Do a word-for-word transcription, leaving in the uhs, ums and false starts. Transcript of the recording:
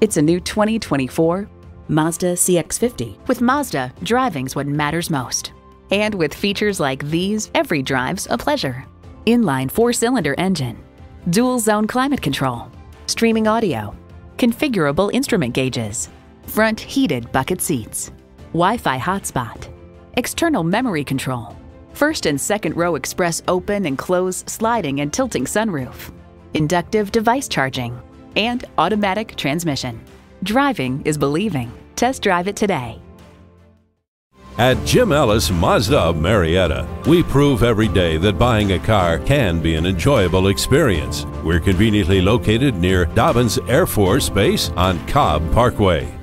It's a new twenty twenty-four Mazda C X fifty. With Mazda, driving's what matters most. And with features like these, every drive's a pleasure. Inline four-cylinder engine, dual zone climate control, streaming audio, configurable instrument gauges, front heated bucket seats, Wi-Fi hotspot, external memory control, first and second row express open and close sliding and tilting sunroof, inductive device charging, and automatic transmission. Driving is believing. Test drive it today. At Jim Ellis Mazda Marietta, we prove every day that buying a car can be an enjoyable experience. We're conveniently located near Dobbins Air Force Base on Cobb Parkway.